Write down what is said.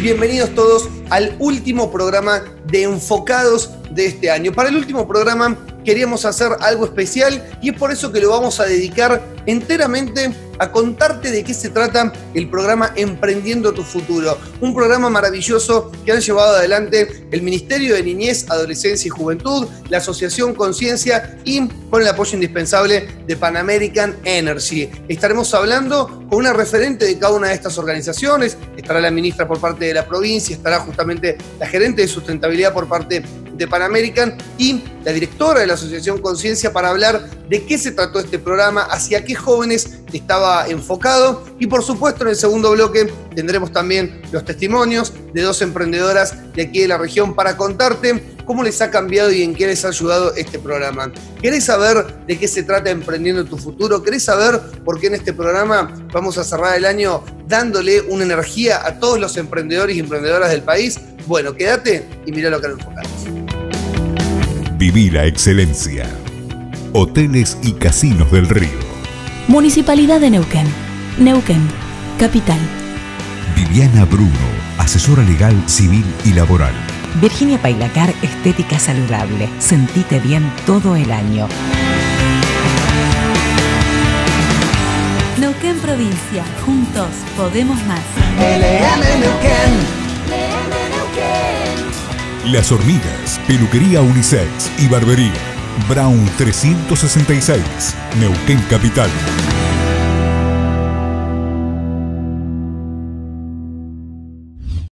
Bienvenidos todos al último programa de Enfocados de este año. Para el último programa queríamos hacer algo especial y es por eso que lo vamos a dedicar enteramente a contarte de qué se trata el programa Emprendiendo tu Futuro. Un programa maravilloso que han llevado adelante el Ministerio de Niñez, Adolescencia y Juventud, la Asociación Conciencia y con el apoyo indispensable de Pan American Energy. Estaremos hablando con una referente de cada una de estas organizaciones. Estará la ministra por parte de la provincia, estará justamente la gerente de sustentabilidad por parte de Pan American y la directora de la Asociación Conciencia para hablar de qué se trató este programa, hacia qué jóvenes estaba enfocado y por supuesto en el segundo bloque tendremos también los testimonios de dos emprendedoras de aquí de la región para contarte cómo les ha cambiado y en qué les ha ayudado este programa. ¿Querés saber de qué se trata Emprendiendo tu Futuro? ¿Querés saber por qué en este programa vamos a cerrar el año dándole una energía a todos los emprendedores y emprendedoras del país? Bueno, quédate y mirá lo que nos enfocamos. Viví la excelencia. Hoteles y casinos del río. Municipalidad de Neuquén. Neuquén, capital. Viviana Bruno, asesora legal, civil y laboral. Virginia Pailacar, estética saludable. Sentite bien todo el año. Neuquén provincia. Juntos podemos más. LM Neuquén. Las Hormigas, peluquería unisex y barbería. Brown 366, Neuquén capital.